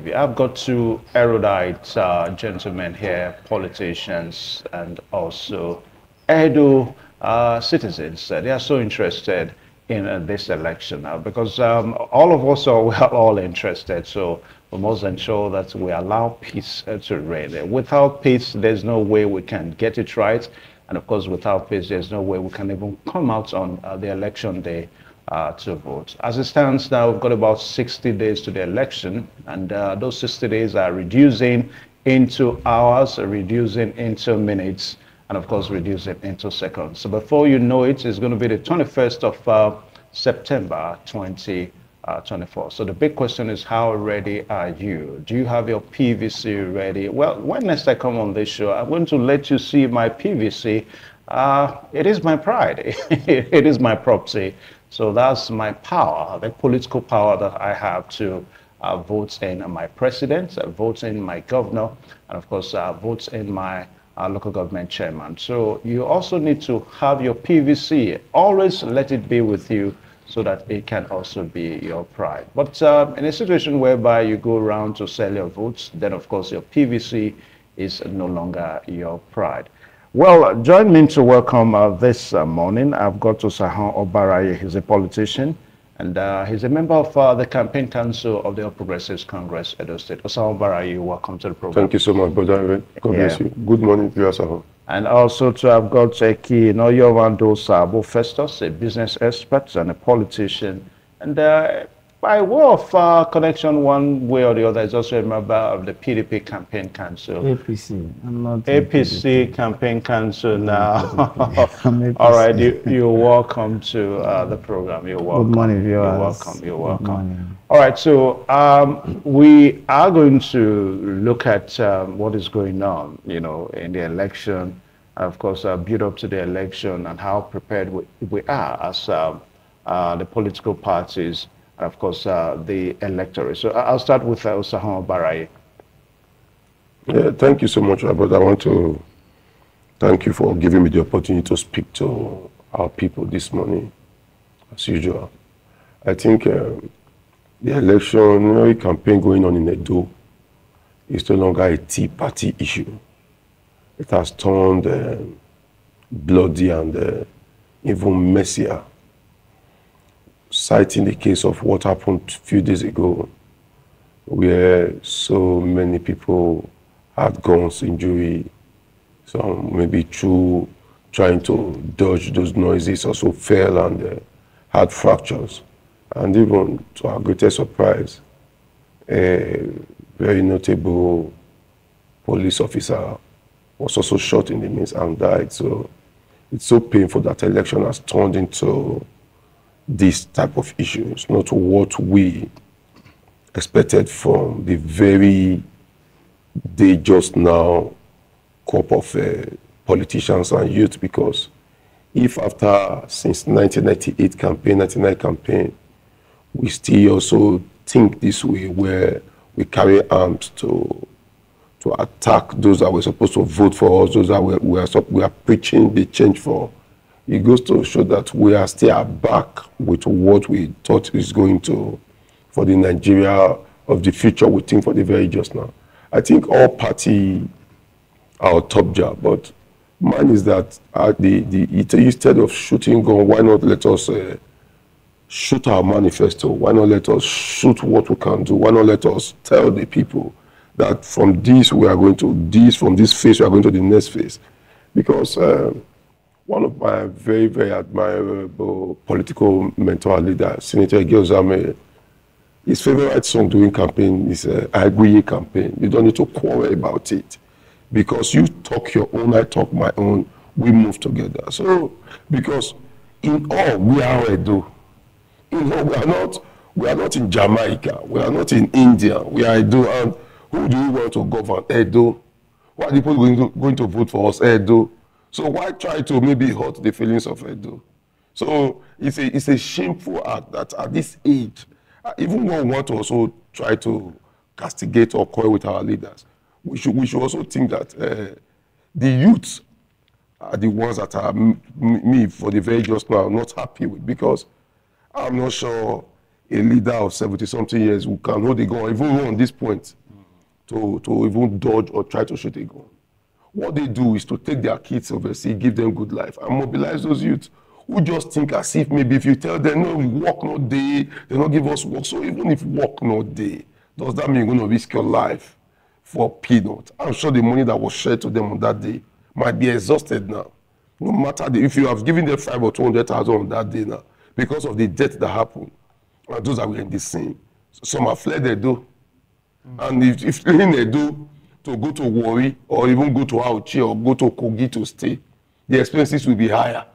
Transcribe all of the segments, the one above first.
ITV. I've got two erudite gentlemen here, politicians and also Edo citizens. They are so interested in this election now because all of us are all interested. So we must ensure that we allow peace to reign. Without peace, there's no way we can get it right. And of course, without peace, there's no way we can even come out on the election day to vote. As it stands now, we've got about 60 days to the election, and those 60 days are reducing into hours, reducing into minutes, and of course, reducing into seconds. So before you know it, it's going to be the 21st of September 2024. So the big question is, how ready are you? Do you have your PVC ready? Well, when next I come on this show, I'm going to let you see my PVC. It is my pride. It is my property. So that's my power, the political power that I have to vote in my president, vote in my governor, and of course, vote in my local government chairman. So you also need to have your PVC. Always let it be with you so that it can also be your pride. But in a situation whereby you go around to sell your votes, then of course your PVC is no longer your pride. Well, join me to welcome this morning. I've got Osahon Obaraye. He's a politician, and he's a member of the Campaign Council of the All Progressives Congress, Edo State. Osahon Obaraye, welcome to the program. Thank you so much, brother. God bless you. Good morning to you, Osahon. And also to have got Kino Yovando Sabo Festus, a business expert and a politician. And by way of connection, one way or the other, is also a member of the PDP Campaign Council. APC. I'm not APC Campaign Council now. All right, you're welcome to the program. You're welcome. Good morning, viewers. You're welcome. You're welcome. All right, so we are going to look at what is going on, you know, in the election. Of course, build up to the election and how prepared we are as the political parties. Of course, the electorate. So I'll start with Osahon Obaraye. Yeah, thank you so much, brother. I want to thank you for giving me the opportunity to speak to our people this morning, as usual. I think the election campaign going on in Edo is no longer a Tea Party issue. It has turned bloody and even messier. Citing the case of what happened a few days ago, where so many people had guns, injury, some maybe through trying to dodge those noises, also fell and had fractures. And even to our greatest surprise, a very notable police officer was also shot in the midst and died. So it's so painful that election has turned into this type of issue. It's not what we expected from the very day just now crop of politicians and youth, because if after, since 1998 campaign, 1999 campaign, we still also think this way, where we carry arms to attack those that were supposed to vote for us, those that we are preaching the change for, it goes to show that we are still back with what we thought is going to, for the Nigeria of the future, we think for the very just now. I think all party are top job, but mine is that instead of shooting gun, why not let us shoot our manifesto? Why not let us shoot what we can do? Why not let us tell the people that from this we are going to this, from this phase we are going to the next phase? Because one of my very, very admirable political mentor leader, Senator Gilzame, his favorite song during campaign is Agriye campaign. You don't need to quarrel about it, because you talk your own, I talk my own, we move together. So, because in all we are Edo, in all we are not in Jamaica, we are not in India, we are Edo, and who do you want to govern? Edo. Why are people going to vote for us? Edo. So why try to maybe hurt the feelings of Edo? So it's a shameful act that at this age, even when we want to also try to castigate or quarrel with our leaders, we should also think that the youths are the ones that are me for the very just now not happy with, because I'm not sure a leader of 70-something years who can hold a gun, even on this point, to even dodge or try to shoot a gun. What they do is to take their kids, obviously, give them good life, and mobilize those youths who just think as if maybe if you tell them, no, we work not day, they don't give us work. So even if work not day, does that mean you're going to risk your life for peanuts? I'm sure the money that was shared to them on that day might be exhausted now. No matter if you have given them 500,000 or 200,000 on that day now, because of the death that happened, and those that were in the scene. Some have fled Edo. And if they're in Edo to go to Warri or even go to Auchi or go to Kogi to stay, the expenses will be higher.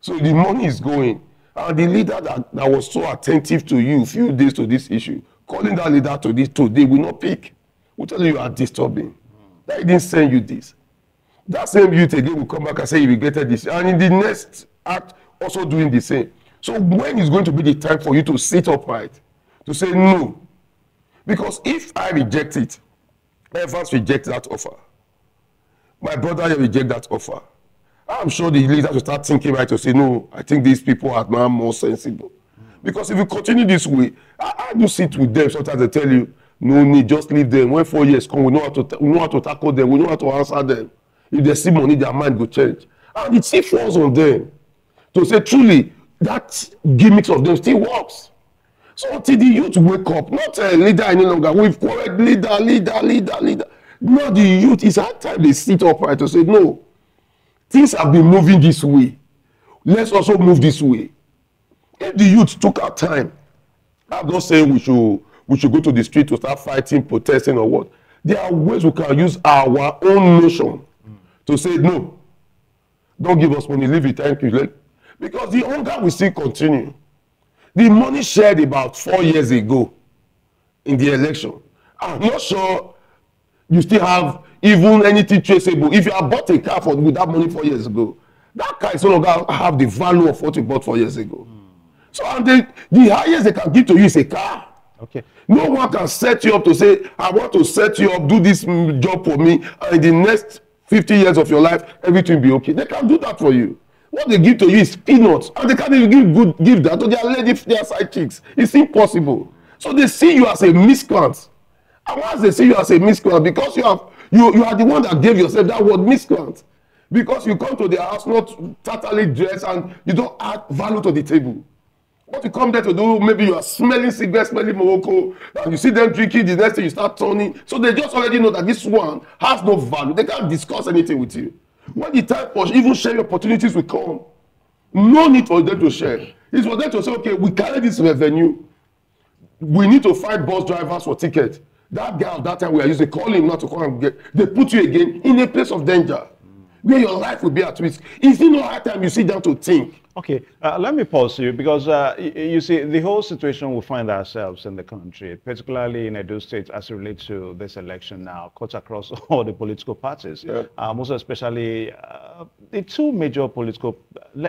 So the money is going. And the leader that was so attentive to you a few days to this issue, calling that leader to this today will not pick. Will tell you are disturbing. That he didn't send you this. That same youth again will come back and say you regretted this. And in the next act, also doing the same. So when is going to be the time for you to sit upright, to say no? Because if I reject it, Evans rejects that offer. My brother rejects that offer. I'm sure the leader will start thinking right to say, no, I think these people are now more sensible. Because if you continue this way, I do sit with them sometimes they tell you, no need, just leave them. When 4 years come, we know how to tackle them, we know how to answer them. If they see money, their mind will change. And it still falls on them to say, truly, that gimmicks of them still works. So until the youth wake up, not a leader any longer, we've quarreled leader. Now the youth, it's hard time they sit upright to say, no, things have been moving this way. Let's also move this way. If the youth took our time, I'm not saying we should go to the street to start fighting, protesting or what. There are ways we can use our own notion to say, no, don't give us money, leave it, thank you. Because the hunger will still continue. The money shared about 4 years ago in the election, I'm not sure you still have even anything traceable. If you have bought a car with that money 4 years ago, that car is no longer have the value of what you bought 4 years ago. So and the highest they can give to you is a car. Okay. No one can set you up to say, I want to set you up, do this job for me, and in the next 50 years of your life, everything will be okay. They can do that for you. What they give to you is peanuts, and they can't even give that to their lady, their side chicks. It's impossible. So they see you as a miscreant, and once they see you as a miscreant, because you are the one that gave yourself that word miscreant, because you come to their house not totally dressed and you don't add value to the table. What you come there to do, maybe you are smelling cigarettes, smelling Morocco, and you see them drinking. The next thing you start turning, so they just already know that this one has no value. They can't discuss anything with you. When the time for even sharing opportunities will come, no need for them to share. It's for them to say, okay, we carry this revenue. We need to find bus drivers for tickets. That guy at that time, we are used to call him not to come and get. They put you again in a place of danger where your life will be at risk. Is it not hard time you sit down to think? Okay, let me pause you because you see the whole situation we find ourselves in the country, particularly in Edo State as it relates to this election now, cuts across all the political parties, yeah. Most especially the two major political,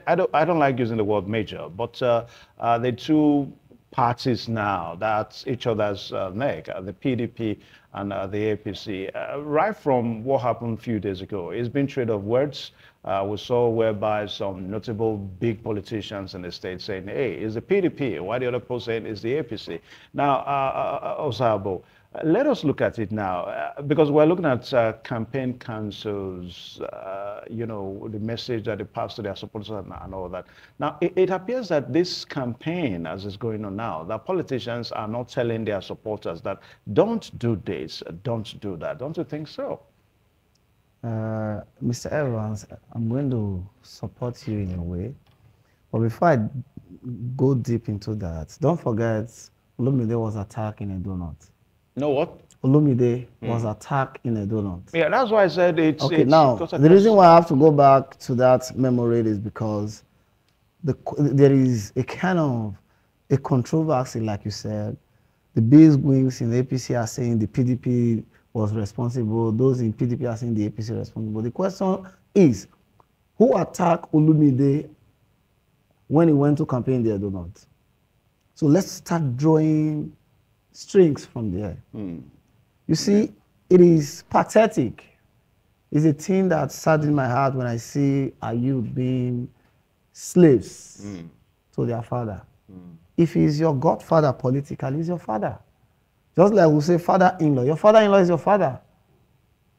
I don't like using the word major, but the two parties now, that's each other's neck, the PDP and the APC. Right from what happened a few days ago, it's been trade of words. We saw whereby some notable big politicians in the state saying, hey, it's the PDP, while the other person saying it's the APC. Now, Osabo, let us look at it now, because we're looking at campaign councils, you know, the message that they pass to their supporters and all that. Now, it appears that this campaign, as is going on now, that politicians are not telling their supporters that don't do this, don't do that. Don't you think so? Mr. Evans, I'm going to support you in a way. But before I go deep into that, don't forget, Olumide was attacked in a donut. No what? Olumide was attacked in a donut. Yeah, that's why I said it's... Okay, it's now, the reason why I have to go back to that memory is because there is a kind of a controversy, like you said. The big wings in the APC are saying the PDP was responsible. Those in PDP are saying the APC responsible. The question is, who attacked Olumide when he went to campaign there or not? So let's start drawing strings from there. You see, it is pathetic. It's a thing that saddens my heart when I see our youth being slaves to their father. If he's your godfather politically, he's your father. Just like we say father-in-law. Your father-in-law is your father.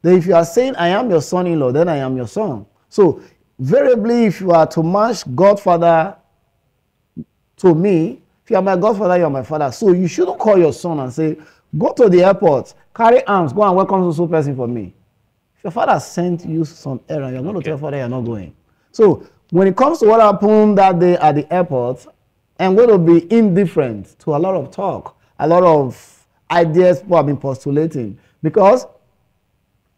Then if you are saying, I am your son-in-law, then I am your son. So, variably, if you are to match godfather to me, if you are my godfather, you are my father. So, you shouldn't call your son and say, go to the airport, carry arms, go and welcome some person for me. If your father sent you some errand, you're going to tell father you're not going. So, when it comes to what happened that day at the airport, I'm going to be indifferent to a lot of talk, a lot of ideas people have been postulating. Because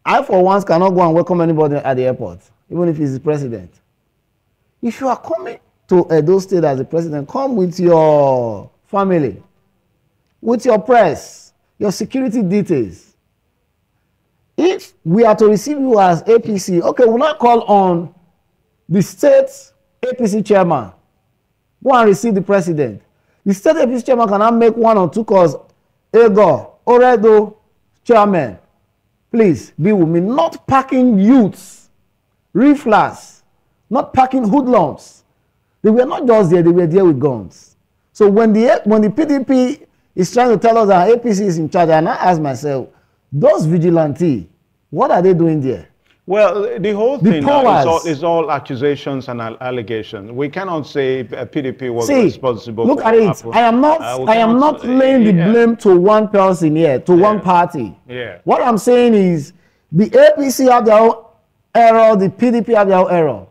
I, for once, cannot go and welcome anybody at the airport, even if he's the president. If you are coming to Edo State as the president, come with your family, with your press, your security details. If we are to receive you as APC, okay, we'll not call on the state APC chairman. Go and receive the president. The state APC chairman cannot make one or two calls. Ego, Oredo, chairman, please be with me. Not packing youths, rifflers, not packing hoodlums. They were not just there, they were there with guns. So when the PDP is trying to tell us that APC is in charge, and I ask myself, those vigilantes, what are they doing there? Well, the whole thing is all accusations and allegations. We cannot say PDP was responsible. Look at it. I am not laying the blame to one person here, to one party. Yeah. What I'm saying is the APC have their own error, the PDP have their own error.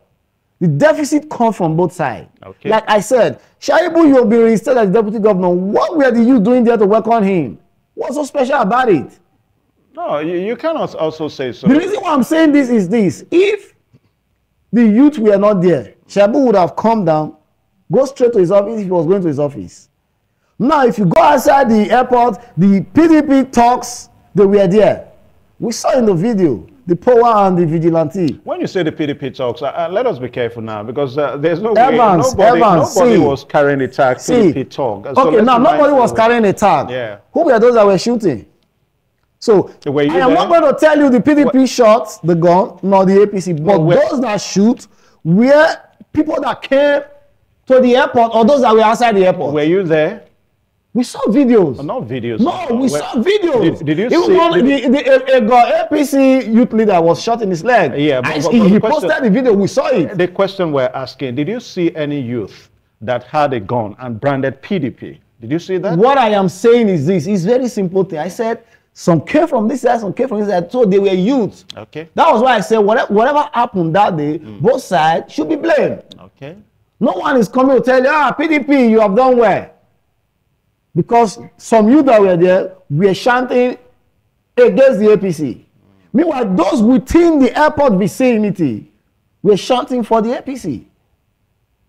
The deficit comes from both sides. Okay. Like I said, Shaibu, you'll be reinstated as deputy governor. What were you doing there to work on him? What's so special about it? No, you cannot also say so. The reason why I'm saying this is this. If the youth were not there, Shabu would have come down, go straight to his office if he was going to his office. Now, if you go outside the airport, the PDP talks, they were there. We saw in the video the power and the vigilante. When you say the PDP talks, let us be careful now, because there's no nobody was carrying a tag, PDP talk. So okay, now nobody was carrying a tag. Yeah. Who were those that were shooting? So, I am not going to tell you the PDP shot the gun, nor the APC, but those that shoot were people that came to the airport or those that were outside the airport. Were you there? We saw videos. Oh, not videos. No, we saw videos. Did you see the APC youth leader was shot in his leg. Yeah, but he posted the video. We saw it. The question we're asking, did you see any youth that had a gun and branded PDP? Did you see that? What I am saying is this. It's very simple thing. I said, some came from this side, some came from this side, so they were youths. Okay. That was why I said whatever happened that day, both sides should be blamed. Okay. No one is coming to tell you, PDP, you have done well. Because some youth that were there were chanting against the APC. Meanwhile, those within the airport vicinity were chanting for the APC.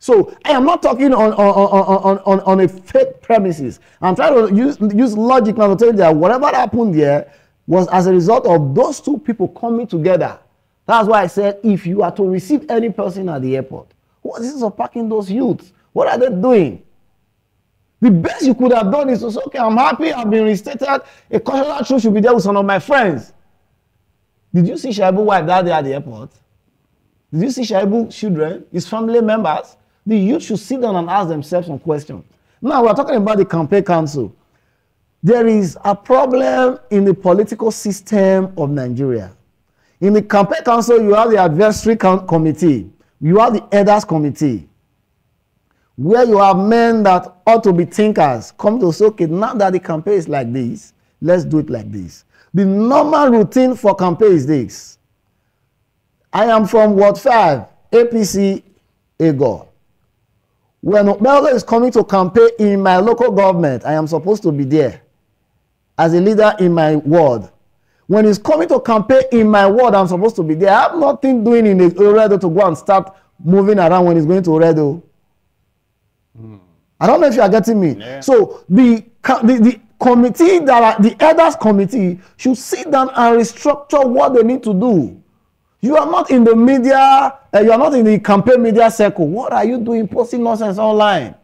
So I am not talking on a fake premises. I'm trying to use logic now to tell you that whatever happened there was as a result of those two people coming together. That's why I said if you are to receive any person at the airport, what is this of packing those youths? What are they doing? The best you could have done is to say, okay, I'm happy, I've been reinstated. A cultural truth should be there with some of my friends. Did you see Shaibu's wife that day at the airport? Did you see Shaibu's children, his family members? The youth should sit down and ask themselves some questions. Now, we're talking about the campaign council. There is a problem in the political system of Nigeria. In the campaign council, you have the advisory committee. You have the elders committee, where you have men that ought to be thinkers come to say, okay, now that the campaign is like this, let's do it like this. The normal routine for campaign is this. I am from Ward 5, APC, Ego. When Obaseki is coming to campaign in my local government, I am supposed to be there as a leader in my ward. When he's coming to campaign in my ward, I'm supposed to be there. I have nothing doing in Oredo to go and start moving around when he's going to Oredo. I don't know if you are getting me. Yeah. So the committee, the elders committee, should sit down and restructure what they need to do. You are not in the media, you are not in the campaign media circle. What are you doing posting nonsense online?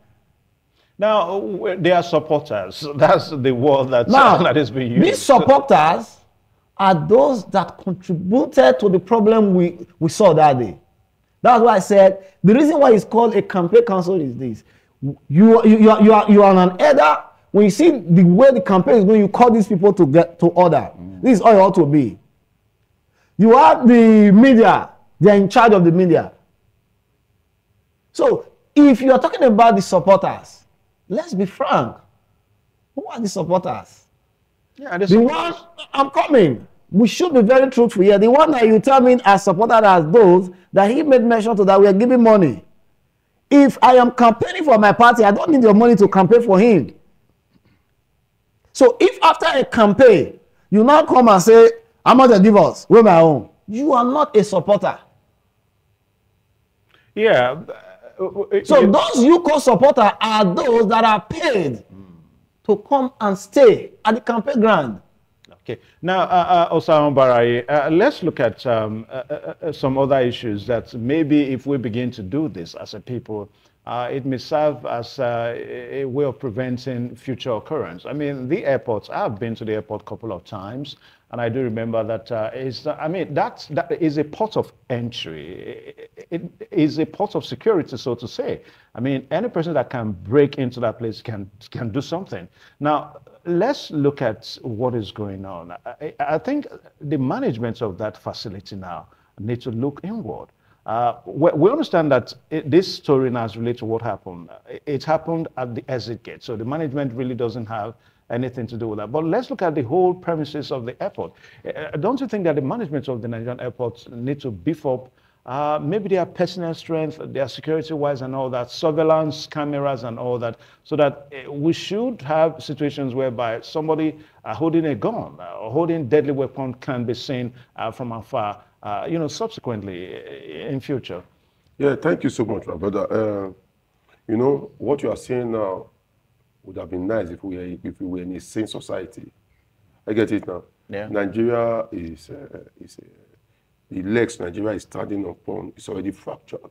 Now, they are supporters. That's the word that is being used. These supporters are those that contributed to the problem we saw that day. That's why I said the reason why it's called a campaign council is this. You are an elder. When you see the way the campaign is going, you call these people to get to order. Mm. This is how it ought to be. You have the media. They are in charge of the media. So if you are talking about the supporters, let's be frank. Who are the supporters? Yeah, the one I'm coming. We should be very truthful here. The one that you tell me are supported as those that he made mention to that we are giving money. If I am campaigning for my party, I don't need your money to campaign for him. So if after a campaign, you now come and say, I'm not a divorce, we're my own. You are not a supporter. Yeah. So those you call supporters are those that are paid to come and stay at the campaign ground. Okay. Now, Osahon Obaraye, let's look at some other issues that maybe if we begin to do this as a people, it may serve as a way of preventing future occurrence. I mean, the airports, I've been to the airport a couple of times, and I do remember that that is a port of entry. It is a port of security, so to say. I mean, any person that can break into that place can do something. Now, let's look at what is going on. I think the management of that facility now need to look inward. We understand that this story now is related to what happened. It happened at the exit gate, so the management really doesn't have anything to do with that. But let's look at the whole premises of the airport. Don't you think that the management of the Nigerian airports need to beef up maybe their personnel strength, their security-wise and all that, surveillance cameras and all that, so that we should have situations whereby somebody holding a gun or holding deadly weapon can be seen from afar, you know, subsequently in future? Yeah, thank you so much, my brother. You know, what you are saying now would have been nice if we were in a sane society. I get it now. Yeah. Nigeria is... the legs Nigeria is standing upon is already fractured. Mm.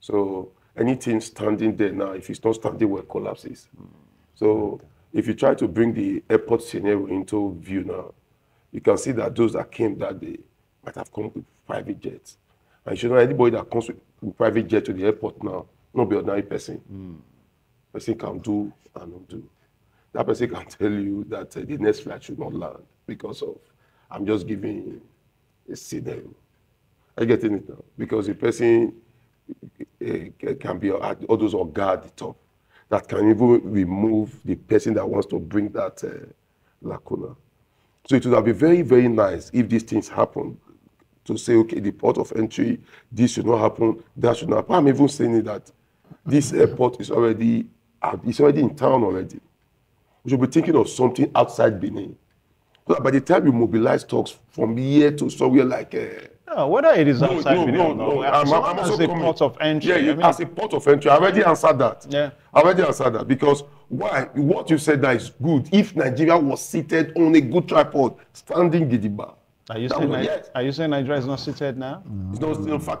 So anything standing there now, if it's not standing well, collapses. Mm. So if you try to bring the airport scenario into view now, you can see that those that came that day might have come with private jets. And you know, anybody that comes with private jet to the airport now, not be ordinary person. Mm. Person can do and not do. That person can tell you that the next flight should not land because of, I'm just giving a scenario. I get it now because the person can be all those or guard the top that can even remove the person that wants to bring that lacuna. So it would have been very, very nice if these things happen to say, okay, the port of entry, this should not happen, that should not happen. I'm even saying that this airport is already in town already. We should be thinking of something outside Benin. But by the time you mobilize talks from here to somewhere like... whether it is outside Benin or not. I'm also a port of entry. Yeah, as a port of entry. I already answered that. Yeah. I already answered that because why? What you said that is good. If Nigeria was seated on a good tripod, standing gidigba. Are you saying Nigeria is not seated now? Mm. It's not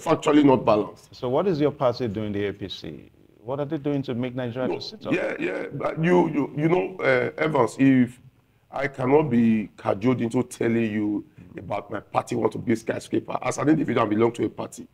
factually not balanced. So what is your party doing, the APC? What are they doing to make Nigeria sit up? Yeah, yeah. But you know, Evans, if... I cannot be cajoled into telling you about my party want to be a skyscraper. As an individual, I belong to a party.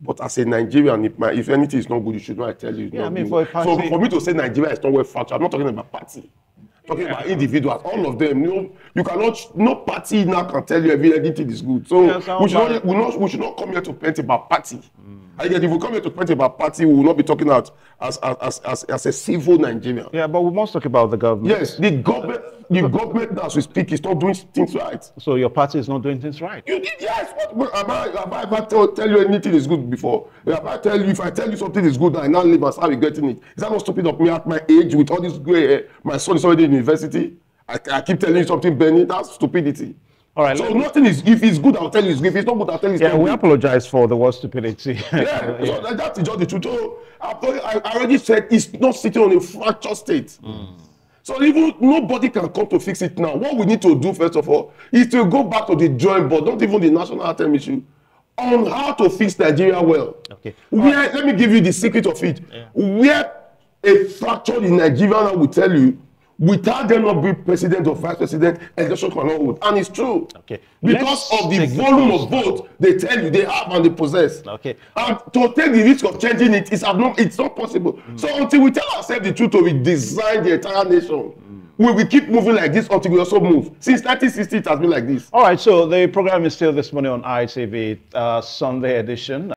But as a Nigerian, if anything is not good, you should know I tell you. Yeah, I mean, for a party, so for me to say Nigeria is not well factured, I'm not talking about party. I'm talking about individuals, all of them. You cannot, no party now can tell you everything is good. So we should not come here to paint about party. Mm. I guess if we come here to paint about party, we will not be talking about as a civil Nigerian. Yeah, but we must talk about the government. Yes, the government. The government, as we speak, is not doing things right. So your party is not doing things right? You did, yes. What, have I ever tell you anything is good before? If I tell you something is good, I now live and start regretting it. Is that not stupid of me at my age with all this grey hair? My son is already in university. I keep telling you something, Benny. That's stupidity. All right, so nothing is, if it's good, I'll tell you it's good. If it's not good, I'll tell you it's not good. Yeah, we apologize for the word stupidity. Yeah, yeah. So that's just the truth. So, I already said it's not sitting on a fractured state. Mm. So even nobody can come to fix it now. What we need to do, first of all, is to go back to the drawing board, not even the national anthem issue, on how to fix Nigeria well. Okay. Let me give you the secret of it. Yeah. Where a fracture in Nigeria, I will tell you, Without them not being president or vice president, election cannot hold. And it's true. Okay. Because of the volume of votes they tell you they have and they possess. Okay. And to take the risk of changing it, it's not possible. Mm. So until we tell ourselves the truth, or we design the entire nation, we will keep moving like this until we also move. Since 1960, it has been like this. All right, so the program is still this morning on ITV, Sunday edition.